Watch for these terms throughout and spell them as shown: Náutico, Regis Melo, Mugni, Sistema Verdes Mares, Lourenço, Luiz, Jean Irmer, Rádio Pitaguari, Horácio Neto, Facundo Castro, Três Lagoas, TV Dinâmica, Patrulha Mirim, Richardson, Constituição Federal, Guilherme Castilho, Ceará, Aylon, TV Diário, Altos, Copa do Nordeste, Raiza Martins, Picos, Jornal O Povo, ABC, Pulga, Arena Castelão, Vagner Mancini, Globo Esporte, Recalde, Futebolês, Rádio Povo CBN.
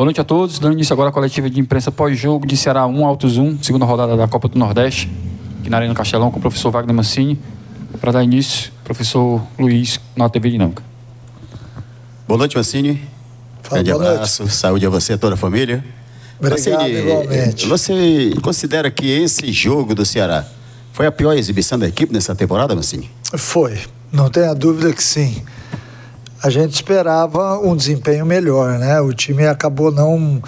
Boa noite a todos. Dando início agora à coletiva de imprensa pós-jogo de Ceará 1, Altos 1, segunda rodada da Copa do Nordeste, aqui na Arena Castelão, com o professor Vagner Mancini. Para dar início, professor Luiz, na TV Dinâmica. Boa noite, Mancini. Grande abraço, saúde a você e a toda a família. Obrigado, igualmente. Você considera que esse jogo do Ceará foi a pior exibição da equipe nessa temporada, Mancini? Foi, não tenha dúvida que sim. A gente esperava um desempenho melhor, né? O time acabou não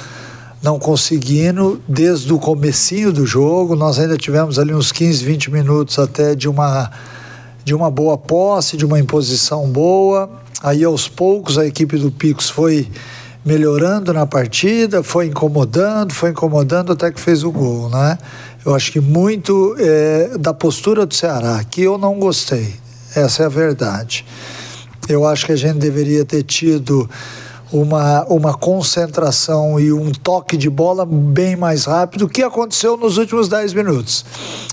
conseguindo desde o comecinho do jogo. Nós ainda tivemos ali uns 15, 20 minutos até de uma boa posse, de uma imposição boa. Aí aos poucos a equipe do Picos foi melhorando na partida, foi incomodando até que fez o gol, né? Eu acho que muito da postura do Ceará, que eu não gostei, essa é a verdade. Eu acho que a gente deveria ter tido uma concentração e um toque de bola bem mais rápido, que aconteceu nos últimos 10 minutos.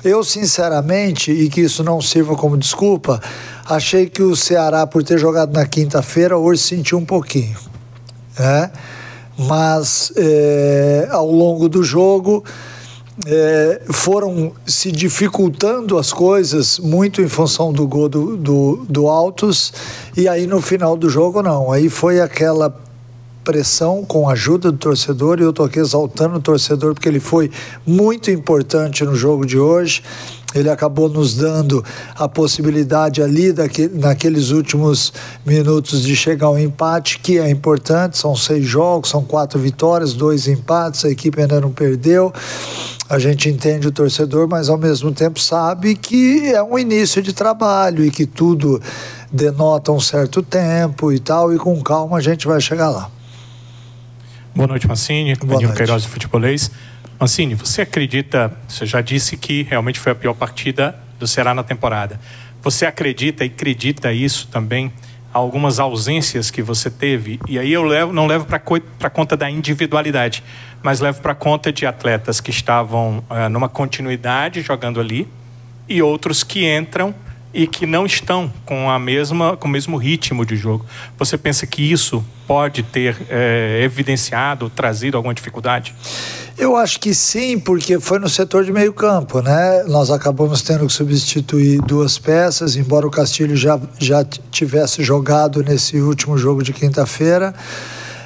Eu, sinceramente, e que isso não sirva como desculpa, achei que o Ceará, por ter jogado na quinta-feira, hoje sentiu um pouquinho, né? Mas ao longo do jogo foram se dificultando as coisas muito em função do gol do Altos, e aí no final do jogo não, aí foi aquela pressão com a ajuda do torcedor, e eu tô aqui exaltando o torcedor porque ele foi muito importante no jogo de hoje. Ele acabou nos dando a possibilidade ali naqueles últimos minutos de chegar ao empate, que é importante. São 6 jogos, são 4 vitórias, 2 empates, a equipe ainda não perdeu. A gente entende o torcedor, mas ao mesmo tempo sabe que é um início de trabalho e que tudo denota um certo tempo e tal, e com calma a gente vai chegar lá. Boa noite, Mancini. Boa noite. Queiroz, do Futebolês. Mancini, você acredita, você já disse que realmente foi a pior partida do Ceará na temporada. Você acredita e acredita isso também, algumas ausências que você teve? E aí eu não levo para conta da individualidade, mas levo para conta de atletas que estavam numa continuidade jogando ali, e outros que entram e que não estão com o mesmo ritmo de jogo. Você pensa que isso pode ter evidenciado, trazido alguma dificuldade? Eu acho que sim, porque foi no setor de meio campo, né? Nós acabamos tendo que substituir 2 peças, embora o Castilho já tivesse jogado nesse último jogo de quinta-feira.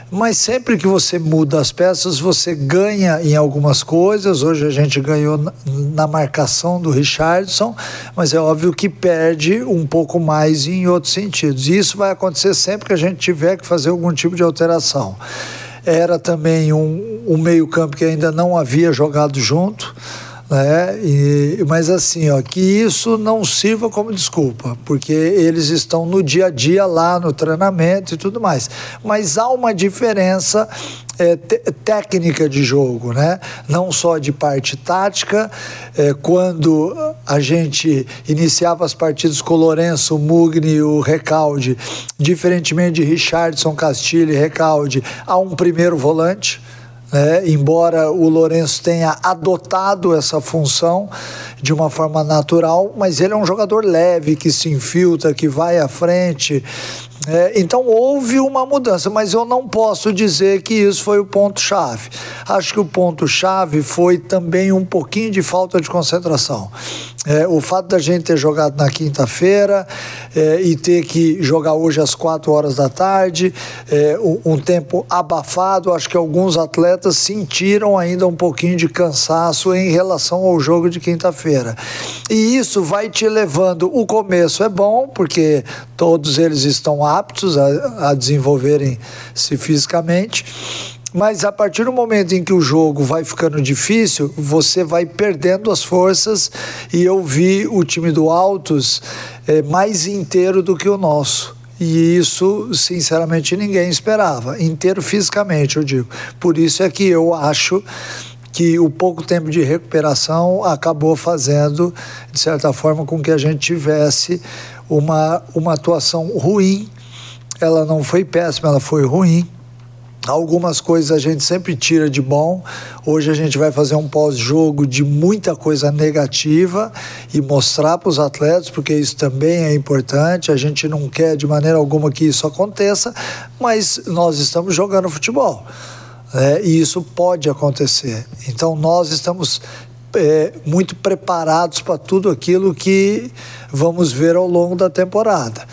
Mas sempre que você muda as peças, você ganha em algumas coisas. Hoje a gente ganhou na marcação do Richardson, mas é óbvio que perde um pouco mais em outros sentidos. E isso vai acontecer sempre que a gente tiver que fazer algum tipo de alteração. Era também um meio-campo que ainda não havia jogado junto, né? Mas assim, ó, que isso não sirva como desculpa, porque eles estão no dia a dia lá no treinamento e tudo mais. Mas há uma diferença técnica de jogo, né? Não só de parte tática. Quando a gente iniciava as partidas com o Lourenço, o Mugni e o Recalde, diferentemente de Richardson, Castilho e Recalde, há um primeiro volante, né? Embora o Lourenço tenha adotado essa função de uma forma natural, mas ele é um jogador leve, que se infiltra, que vai à frente. Então houve uma mudança, mas eu não posso dizer que isso foi o ponto-chave. Acho que o ponto-chave foi também um pouquinho de falta de concentração. O fato da gente ter jogado na quinta-feira e ter que jogar hoje às 16h, um tempo abafado, acho que alguns atletas sentiram ainda um pouquinho de cansaço em relação ao jogo de quinta-feira. E isso vai te levando. O começo é bom, porque todos eles estão aptos a desenvolverem-se fisicamente, mas a partir do momento em que o jogo vai ficando difícil, você vai perdendo as forças, e eu vi o time do Altos mais inteiro do que o nosso. E isso, sinceramente, ninguém esperava, inteiro fisicamente, eu digo. Por isso é que eu acho que o pouco tempo de recuperação acabou fazendo, de certa forma, com que a gente tivesse uma atuação ruim. Ela não foi péssima, ela foi ruim. Algumas coisas a gente sempre tira de bom. Hoje a gente vai fazer um pós-jogo de muita coisa negativa e mostrar para os atletas, porque isso também é importante. A gente não quer de maneira alguma que isso aconteça, mas nós estamos jogando futebol. E isso pode acontecer. Então, nós estamos muito preparados para tudo aquilo que vamos ver ao longo da temporada.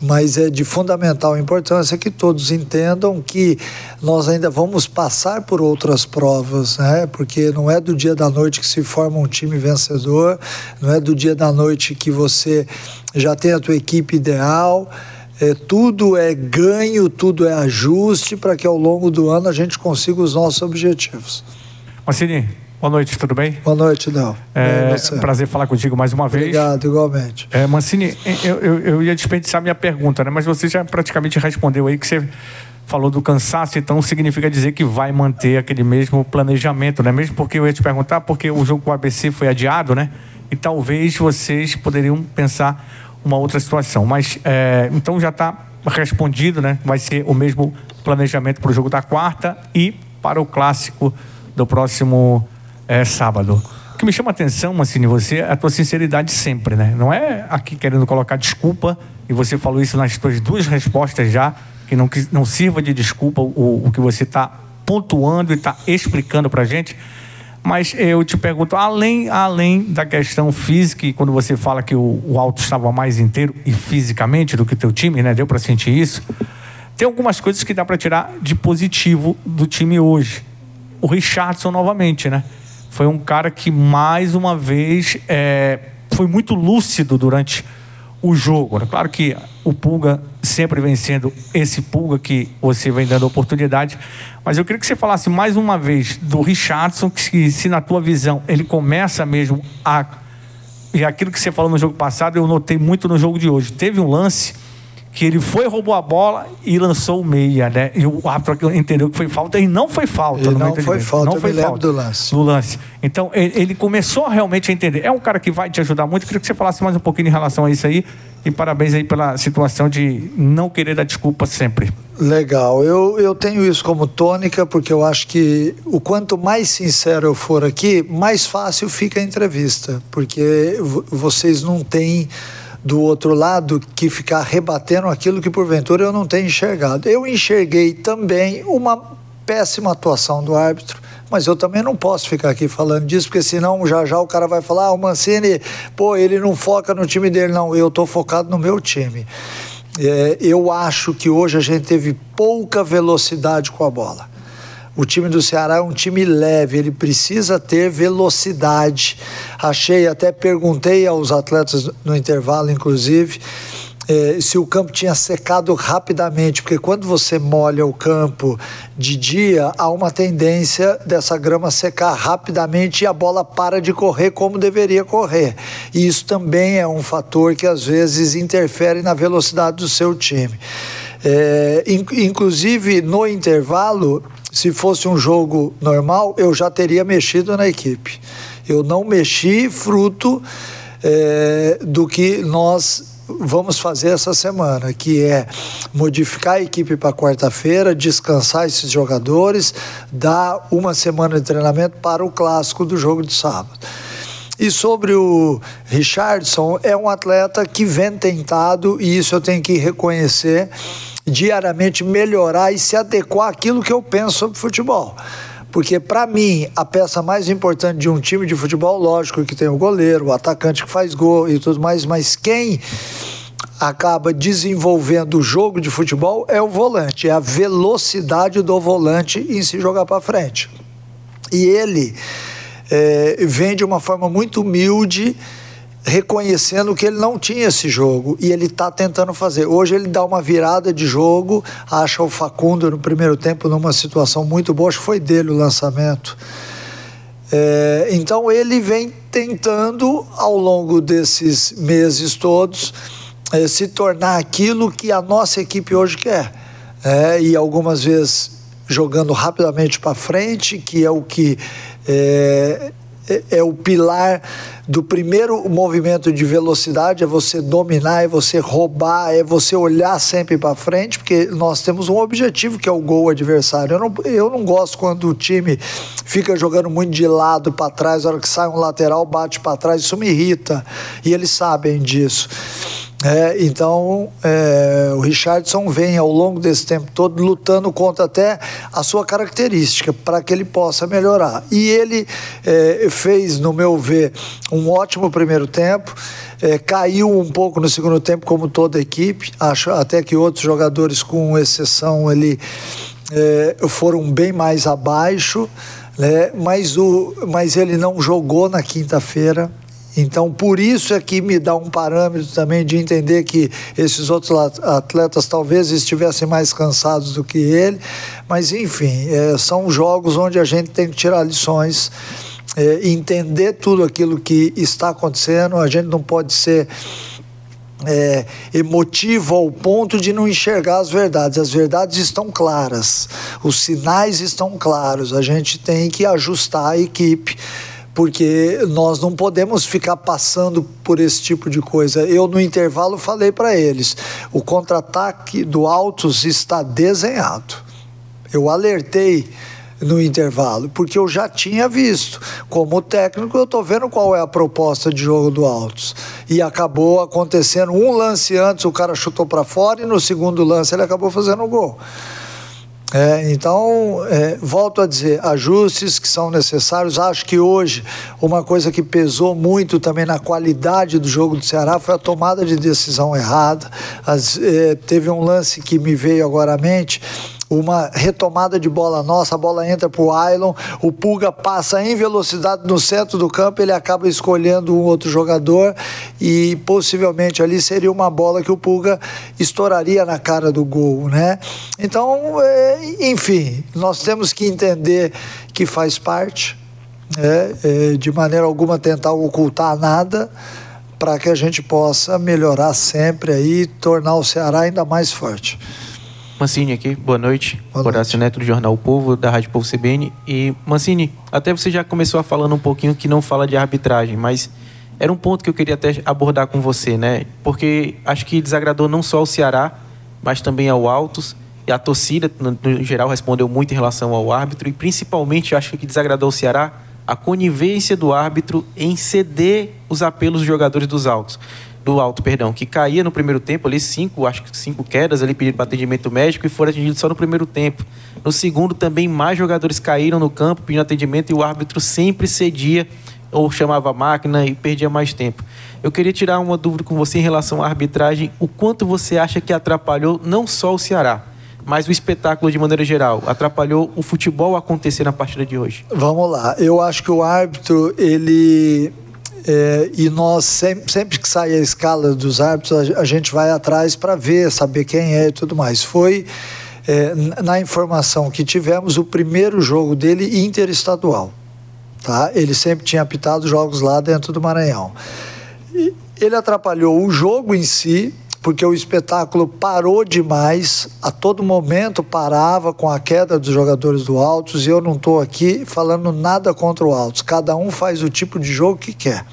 Mas é de fundamental importância que todos entendam que nós ainda vamos passar por outras provas, né? Porque não é do dia da noite que se forma um time vencedor, não é do dia da noite que você já tem a tua equipe ideal. Tudo é ganho, tudo é ajuste para que ao longo do ano a gente consiga os nossos objetivos. Mancini, boa noite, tudo bem? Boa noite, Léo. Prazer falar contigo mais uma vez. Obrigado, igualmente. Mancini, eu ia desperdiçar minha pergunta, né? Mas você já praticamente respondeu aí que você falou do cansaço, então significa dizer que vai manter aquele mesmo planejamento, né? Mesmo porque eu ia te perguntar, porque o jogo com o ABC foi adiado, né? E talvez vocês poderiam pensar uma outra situação, mas então já está respondido, né? Vai ser o mesmo planejamento para o jogo da quarta e para o clássico do próximo sábado. O que me chama a atenção, Mancini, você, a tua sinceridade sempre, né? Não é aqui querendo colocar desculpa, e você falou isso nas tuas duas respostas já, que não sirva de desculpa o que você está pontuando e está explicando para a gente. Mas eu te pergunto, além da questão física, e quando você fala que o Altos estava mais inteiro e fisicamente do que o teu time, né? Deu para sentir isso. Tem algumas coisas que dá para tirar de positivo do time hoje. O Richardson novamente, né? Foi um cara que mais uma vez foi muito lúcido durante o jogo. É claro que o Pulga sempre vem sendo esse Pulga que você vem dando oportunidade, mas eu queria que você falasse mais uma vez do Richardson, que se na tua visão ele começa mesmo a... E aquilo que você falou no jogo passado, eu notei muito no jogo de hoje. Teve um lance que ele foi, roubou a bola e lançou o meia, né? E o árbitro entendeu que foi falta e não foi falta. Não foi falta, não foi falta do lance. Então, ele começou realmente a entender. É um cara que vai te ajudar muito. Queria que você falasse mais um pouquinho em relação a isso aí. E parabéns aí pela situação de não querer dar desculpa sempre. Legal. Eu tenho isso como tônica, porque eu acho que o quanto mais sincero eu for aqui, mais fácil fica a entrevista. Porque vocês não têm do outro lado que ficar rebatendo aquilo que porventura eu não tenho enxergado. Eu enxerguei também uma péssima atuação do árbitro, mas eu também não posso ficar aqui falando disso, porque senão já o cara vai falar, o Mancini, pô, ele não foca no time dele. Não, eu tô focado no meu time. Eu acho que hoje a gente teve pouca velocidade com a bola. O time do Ceará é um time leve, ele precisa ter velocidade. Achei, até perguntei aos atletas no intervalo, inclusive, se o campo tinha secado rapidamente, porque quando você molha o campo de dia, há uma tendência dessa grama secar rapidamente e a bola para de correr como deveria correr. E isso também é um fator que às vezes interfere na velocidade do seu time. Inclusive, no intervalo, se fosse um jogo normal, eu já teria mexido na equipe. Eu não mexi fruto do que nós vamos fazer essa semana, que é modificar a equipe para quarta-feira, descansar esses jogadores, dar uma semana de treinamento para o clássico do jogo de sábado. E sobre o Richardson, é um atleta que vem tentado, e isso eu tenho que reconhecer, diariamente melhorar e se adequar àquilo que eu penso sobre futebol. Porque, para mim, a peça mais importante de um time de futebol, lógico que tem o goleiro, o atacante que faz gol e tudo mais, mas quem acaba desenvolvendo o jogo de futebol é o volante, é a velocidade do volante em se jogar para frente. E ele vem de uma forma muito humilde, reconhecendo que ele não tinha esse jogo e ele está tentando fazer. Hoje ele dá uma virada de jogo, acha o Facundo no primeiro tempo numa situação muito boa, acho que foi dele o lançamento. Então ele vem tentando ao longo desses meses todos se tornar aquilo que a nossa equipe hoje quer. E algumas vezes jogando rapidamente para frente, que é o que... É o pilar do primeiro movimento de velocidade, é você dominar, é você roubar, é você olhar sempre para frente, porque nós temos um objetivo que é o gol adversário. Eu não gosto quando o time fica jogando muito de lado para trás, a hora que sai um lateral, bate para trás, isso me irrita. E eles sabem disso. O Richardson vem ao longo desse tempo todo lutando contra até a sua característica para que ele possa melhorar. E ele fez, no meu ver, um ótimo primeiro tempo, caiu um pouco no segundo tempo, como toda a equipe. Acho até que outros jogadores, com exceção, foram bem mais abaixo, né? Mas ele não jogou na quinta-feira. Então, por isso é que me dá um parâmetro também de entender que esses outros atletas talvez estivessem mais cansados do que ele. Mas, enfim, são jogos onde a gente tem que tirar lições, entender tudo aquilo que está acontecendo. A gente não pode ser emotivo ao ponto de não enxergar as verdades. As verdades estão claras, os sinais estão claros. A gente tem que ajustar a equipe, porque nós não podemos ficar passando por esse tipo de coisa. Eu, no intervalo, falei para eles: o contra-ataque do Altos está desenhado. Eu alertei no intervalo, porque eu já tinha visto. Como técnico, eu estou vendo qual é a proposta de jogo do Altos. E acabou acontecendo. Um lance antes, o cara chutou para fora, e no segundo lance ele acabou fazendo o gol. Volto a dizer, ajustes que são necessários. Acho que hoje uma coisa que pesou muito também na qualidade do jogo do Ceará foi a tomada de decisão errada. Teve um lance que me veio agora à mente, uma retomada de bola nossa, a bola entra para o Aylon, o Pulga passa em velocidade no centro do campo, ele acaba escolhendo um outro jogador e possivelmente ali seria uma bola que o Pulga estouraria na cara do gol, né? Então, enfim, nós temos que entender que faz parte, de maneira alguma tentar ocultar nada, para que a gente possa melhorar sempre e tornar o Ceará ainda mais forte. Mancini aqui, boa noite. Horácio Neto do Jornal O Povo, da Rádio Povo CBN. E, Mancini, até você já começou a falando um pouquinho que não fala de arbitragem, mas era um ponto que eu queria até abordar com você, né? Porque acho que desagradou não só ao Ceará, mas também ao Altos. E a torcida, no geral, respondeu muito em relação ao árbitro. E, principalmente, acho que desagradou ao Ceará a conivência do árbitro em ceder os apelos dos jogadores dos Altos. Que caía no primeiro tempo ali, cinco quedas ali, pedido para atendimento médico, e foram atingidos só no primeiro tempo. No segundo também, mais jogadores caíram no campo pedindo atendimento, e o árbitro sempre cedia ou chamava a máquina e perdia mais tempo. Eu queria tirar uma dúvida com você em relação à arbitragem: o quanto você acha que atrapalhou não só o Ceará, mas o espetáculo de maneira geral, atrapalhou o futebol acontecer na partida de hoje? Vamos lá, eu acho que o árbitro, ele... e nós, sempre que sai a escala dos árbitros, a gente vai atrás para ver, saber quem é e tudo mais. Foi, na informação que tivemos, o primeiro jogo dele interestadual. Tá? Ele sempre tinha apitado jogos lá dentro do Maranhão. E ele atrapalhou o jogo em si, porque o espetáculo parou demais, a todo momento parava com a queda dos jogadores do Altos, e eu não estou aqui falando nada contra o Altos. Cada um faz o tipo de jogo que quer,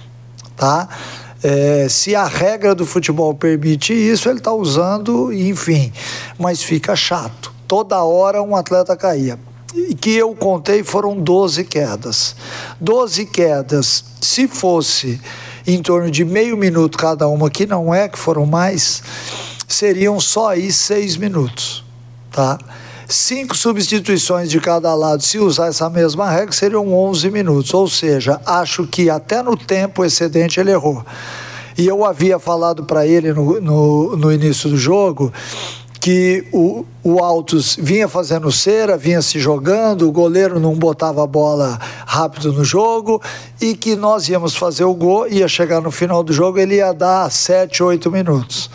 tá? Se a regra do futebol permite isso, ele está usando, enfim, mas fica chato. Toda hora um atleta caía. Que eu contei foram 12 quedas. 12 quedas, se fosse em torno de meio minuto cada uma, que não é, que foram mais, seriam só aí 6 minutos, tá? 5 substituições de cada lado, se usar essa mesma regra, seriam 11 minutos, ou seja, acho que até no tempo excedente ele errou. E eu havia falado para ele no início do jogo que o Altos vinha fazendo cera, vinha se jogando, o goleiro não botava a bola rápido no jogo, e que nós íamos fazer o gol, ia chegar no final do jogo, ele ia dar 7, 8 minutos.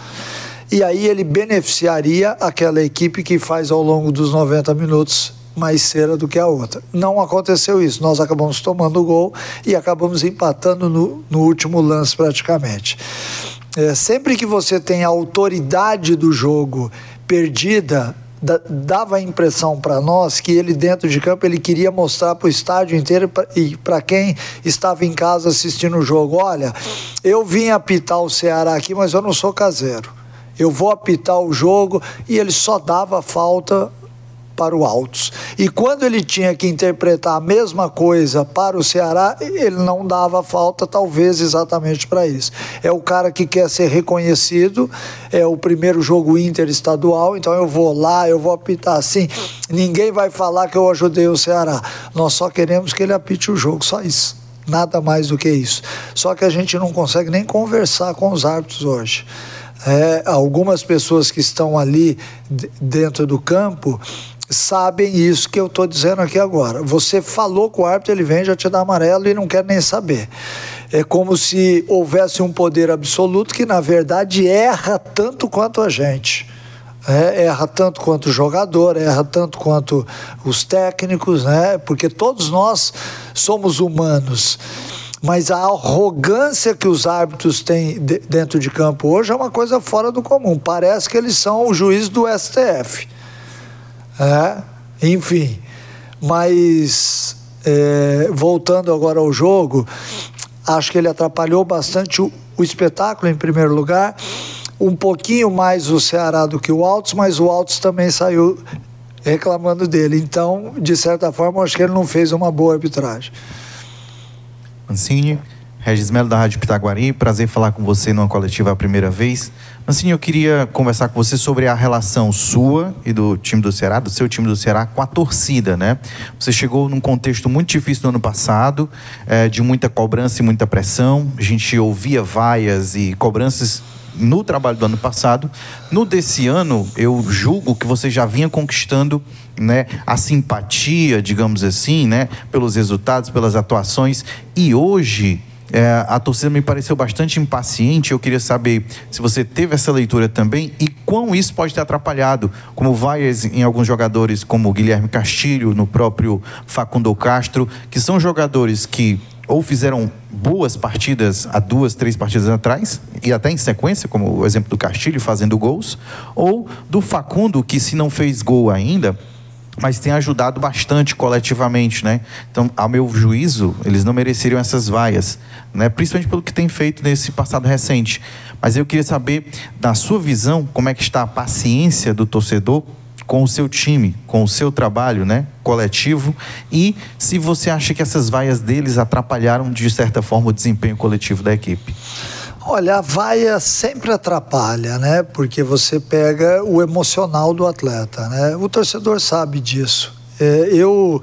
E aí ele beneficiaria aquela equipe que faz ao longo dos 90 minutos mais cera do que a outra. Não aconteceu isso, nós acabamos tomando o gol e acabamos empatando no último lance praticamente. Sempre que você tem a autoridade do jogo perdida, dava a impressão para nós que ele, dentro de campo, ele queria mostrar para o estádio inteiro e para quem estava em casa assistindo o jogo: olha, eu vim apitar o Ceará aqui, mas eu não sou caseiro, eu vou apitar o jogo. E ele só dava falta para o Altos. E quando ele tinha que interpretar a mesma coisa para o Ceará, ele não dava falta, talvez exatamente para isso. É o cara que quer ser reconhecido, é o primeiro jogo interestadual, então eu vou lá, eu vou apitar assim, ninguém vai falar que eu ajudei o Ceará. Nós só queremos que ele apite o jogo, só isso. Nada mais do que isso. Só que a gente não consegue nem conversar com os árbitros hoje. Algumas pessoas que estão ali dentro do campo sabem isso que eu estou dizendo aqui agora. Você falou com o árbitro, ele vem, já te dá amarelo e não quer nem saber. É como se houvesse um poder absoluto que, na verdade, erra tanto quanto a gente. Erra tanto quanto o jogador, erra tanto quanto os técnicos, né? Porque todos nós somos humanos. Mas a arrogância que os árbitros têm dentro de campo hoje é uma coisa fora do comum. Parece que eles são o juiz do STF. Enfim. Mas, voltando agora ao jogo, acho que ele atrapalhou bastante o espetáculo, em primeiro lugar. Um pouquinho mais o Ceará do que o Altos, mas o Altos também saiu reclamando dele. Então, de certa forma, acho que ele não fez uma boa arbitragem. Mancini, Regis Melo da Rádio Pitaguari, prazer falar com você numa coletiva a primeira vez. Mancini, eu queria conversar com você sobre a relação sua e do time do Ceará, do seu time do Ceará, com a torcida, né? Você chegou num contexto muito difícil no ano passado, de muita cobrança e muita pressão. A gente ouvia vaias e cobranças no trabalho do ano passado. No desse ano, eu julgo que você já vinha conquistando, né, a simpatia, digamos assim, né, pelos resultados, pelas atuações. E hoje, a torcida me pareceu bastante impaciente. Eu queria saber se você teve essa leitura também e quão isso pode ter atrapalhado, como vaias em alguns jogadores, como o Guilherme Castilho, no próprio Facundo Castro, que são jogadores que ou fizeram boas partidas há 2, 3 partidas atrás, e até em sequência, como o exemplo do Castilho fazendo gols, ou do Facundo, que se não fez gol ainda, mas tem ajudado bastante coletivamente, né? Então, ao meu juízo, eles não mereceriam essas vaias, né? Principalmente pelo que tem feito nesse passado recente. Mas eu queria saber, na sua visão, como é que está a paciência do torcedor com o seu time, com o seu trabalho, né, coletivo, e se você acha que essas vaias deles atrapalharam, de certa forma, o desempenho coletivo da equipe. Olha, a vaia sempre atrapalha, né, porque você pega o emocional do atleta, né, o torcedor sabe disso. Eu,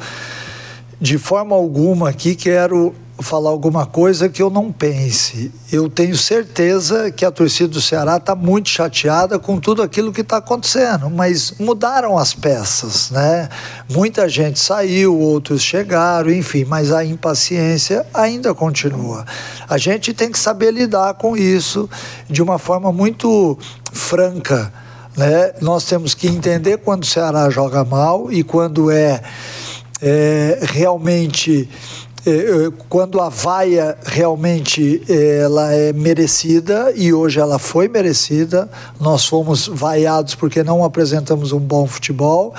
de forma alguma aqui, quero falar alguma coisa que eu não pense. Eu tenho certeza que a torcida do Ceará está muito chateada com tudo aquilo que está acontecendo, mas mudaram as peças, né? Muita gente saiu, outros chegaram, enfim, mas a impaciência ainda continua. A gente tem que saber lidar com isso de uma forma muito franca, né? Nós temos que entender quando o Ceará joga mal e quando realmente... quando a vaia realmente ela é merecida, e hoje ela foi merecida, nós fomos vaiados porque não apresentamos um bom futebol,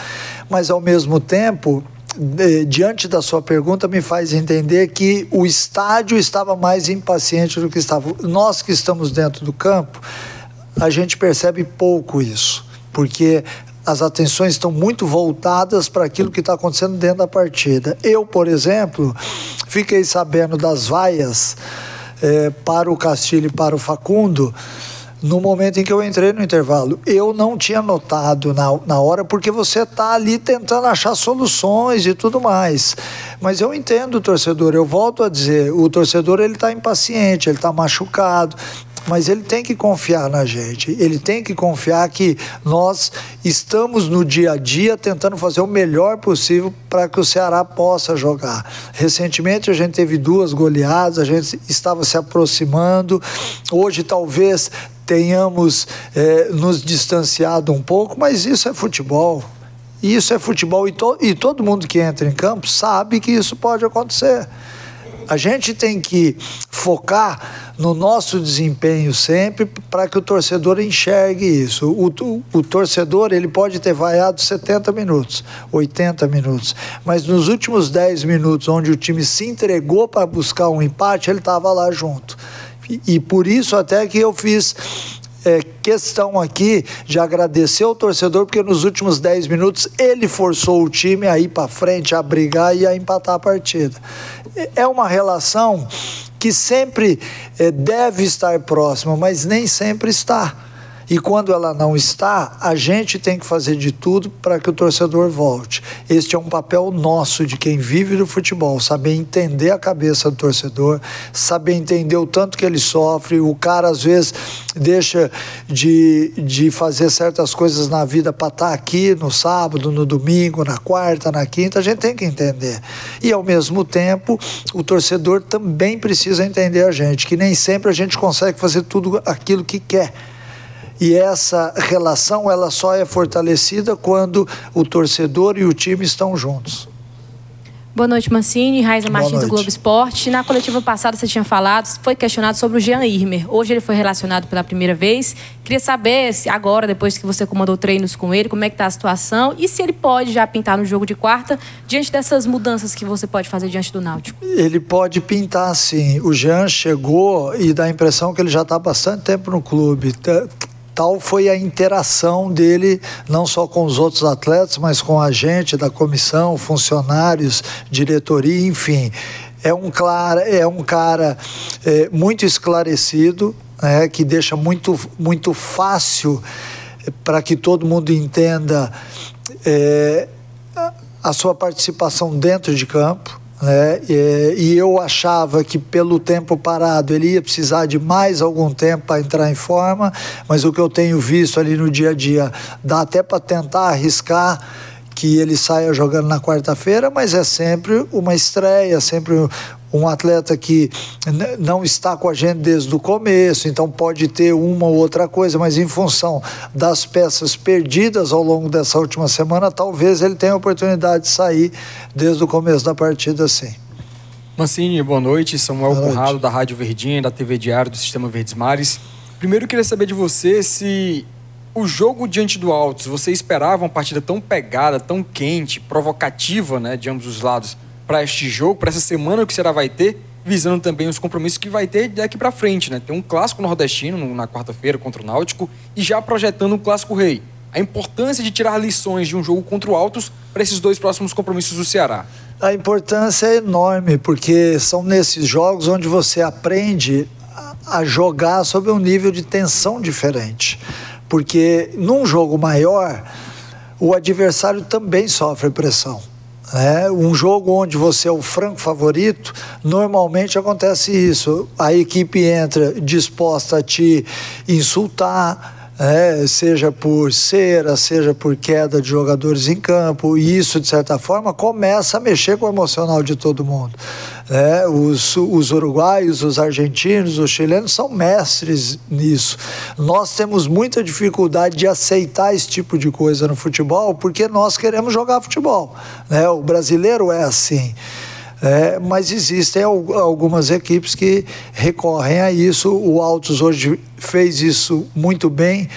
mas ao mesmo tempo, diante da sua pergunta, me faz entender que o estádio estava mais impaciente do que estava. Nós que estamos dentro do campo, a gente percebe pouco isso, porque as atenções estão muito voltadas para aquilo que está acontecendo dentro da partida. Eu, por exemplo, fiquei sabendo das vaias para o Castilho e para o Facundo no momento em que eu entrei no intervalo. Eu não tinha notado na hora, porque você está ali tentando achar soluções e tudo mais. Mas eu entendo o torcedor, eu volto a dizer, o torcedor ele está impaciente, ele está machucado, mas ele tem que confiar na gente, ele tem que confiar que nós estamos no dia a dia tentando fazer o melhor possível para que o Ceará possa jogar. Recentemente a gente teve 2 goleadas, a gente estava se aproximando, hoje talvez tenhamos nos distanciado um pouco, mas isso é futebol. Isso é futebol e todo mundo que entra em campo sabe que isso pode acontecer. A gente tem que focar no nosso desempenho sempre para que o torcedor enxergue isso. O torcedor ele pode ter vaiado 70 minutos, 80 minutos, mas nos últimos 10 minutos, onde o time se entregou para buscar um empate, ele estava lá junto. E por isso até que eu fiz questão aqui de agradecer ao torcedor, porque nos últimos 10 minutos ele forçou o time a ir para frente, a brigar e a empatar a partida. É uma relação que sempre deve estar próxima, mas nem sempre está. E quando ela não está, a gente tem que fazer de tudo para que o torcedor volte. Este é um papel nosso, de quem vive do futebol, saber entender a cabeça do torcedor, saber entender o tanto que ele sofre. O cara, às vezes, deixa de fazer certas coisas na vida para estar aqui no sábado, no domingo, na quarta, na quinta. A gente tem que entender. E, ao mesmo tempo, o torcedor também precisa entender a gente, que nem sempre a gente consegue fazer tudo aquilo que quer. E essa relação, ela só é fortalecida quando o torcedor e o time estão juntos. Boa noite, Mancini. Raiza Martins, do Globo Esporte. Na coletiva passada, você tinha falado, foi questionado sobre o Jean Irmer. Hoje ele foi relacionado pela primeira vez. Queria saber, agora, depois que você comandou treinos com ele, como é que está a situação e se ele pode já pintar no jogo de quarta, diante dessas mudanças que você pode fazer diante do Náutico. Ele pode pintar, sim. O Jean chegou e dá a impressão que ele já está há bastante tempo no clube. Tal foi a interação dele, não só com os outros atletas, mas com a gente da comissão, funcionários, diretoria, enfim. É um cara muito esclarecido, né, que deixa muito fácil para que todo mundo entenda a sua participação dentro de campo. Né? E eu achava que pelo tempo parado ele ia precisar de mais algum tempo para entrar em forma, mas o que eu tenho visto ali no dia a dia dá até para tentar arriscar que ele saia jogando na quarta-feira, mas é sempre uma estreia, sempre um atleta que não está com a gente desde o começo, então pode ter uma ou outra coisa, mas em função das peças perdidas ao longo dessa última semana, talvez ele tenha a oportunidade de sair desde o começo da partida, sim. Mancini, boa noite. Samuel Conrado, da Rádio Verdinha, da TV Diário, do Sistema Verdes Mares. Primeiro, eu queria saber de você se o jogo diante do Altos, você esperava uma partida tão pegada, tão quente, provocativa, né, de ambos os lados, para este jogo, para essa semana que o Ceará vai ter, visando também os compromissos que vai ter daqui para frente, né? Tem um clássico nordestino na quarta-feira contra o Náutico e já projetando um clássico rei. A importância de tirar lições de um jogo contra o Altos para esses dois próximos compromissos do Ceará. A importância é enorme, porque são nesses jogos onde você aprende a jogar sob um nível de tensão diferente. Porque num jogo maior, o adversário também sofre pressão. Né? Um jogo onde você é o franco favorito, normalmente acontece isso. A equipe entra disposta a te insultar, né? Seja por cera, seja por queda de jogadores em campo. E isso, de certa forma, começa a mexer com o emocional de todo mundo. É, os uruguaios, os argentinos, os chilenos são mestres nisso. Nós temos muita dificuldade de aceitar esse tipo de coisa no futebol, porque nós queremos jogar futebol, né? O brasileiro é assim. Mas existem algumas equipes que recorrem a isso. O Altos hoje fez isso muito bem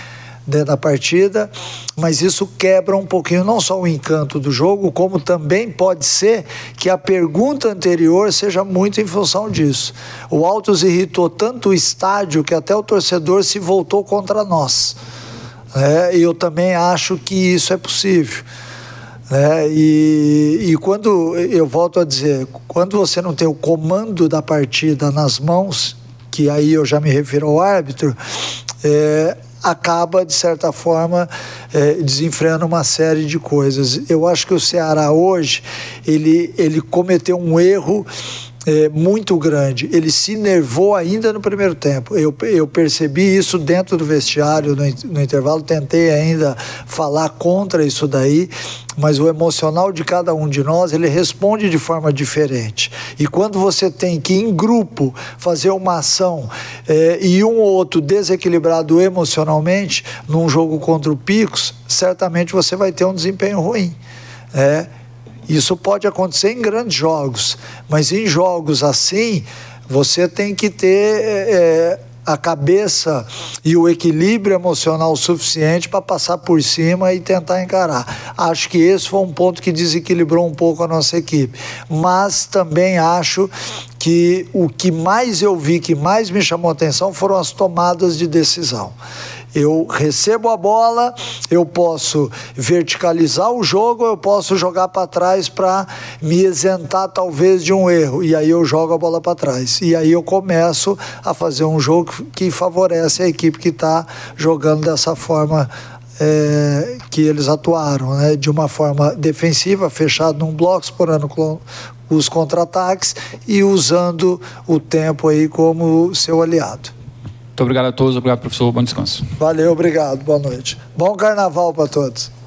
dentro da partida, mas isso quebra um pouquinho não só o encanto do jogo, como também pode ser que a pergunta anterior seja muito em função disso. O Altos irritou tanto o estádio que até o torcedor se voltou contra nós. Eu também acho que isso é possível. E quando, eu volto a dizer, quando você não tem o comando da partida nas mãos, que aí eu já me refiro ao árbitro, acaba, de certa forma, desenfreando uma série de coisas. Eu acho que o Ceará hoje, ele cometeu um erro muito grande. Ele se enervou ainda no primeiro tempo. Eu percebi isso dentro do vestiário, no intervalo, tentei ainda falar contra isso daí, mas o emocional de cada um de nós, ele responde de forma diferente. E quando você tem que, em grupo, fazer uma ação e um ou outro desequilibrado emocionalmente, num jogo contra o Picos, certamente você vai ter um desempenho ruim. Isso pode acontecer em grandes jogos, mas em jogos assim, você tem que ter a cabeça e o equilíbrio emocional suficiente para passar por cima e tentar encarar. Acho que esse foi um ponto que desequilibrou um pouco a nossa equipe. Mas também acho que o que mais eu vi, que mais me chamou a atenção, foram as tomadas de decisão. Eu recebo a bola, eu posso verticalizar o jogo, eu posso jogar para trás para me isentar talvez de um erro. E aí eu jogo a bola para trás. E aí eu começo a fazer um jogo que favorece a equipe que está jogando dessa forma que eles atuaram, né? De uma forma defensiva, fechado num bloco, explorando os contra-ataques e usando o tempo aí como seu aliado. Muito obrigado a todos, obrigado professor, bom descanso. Valeu, obrigado, boa noite. Bom carnaval para todos.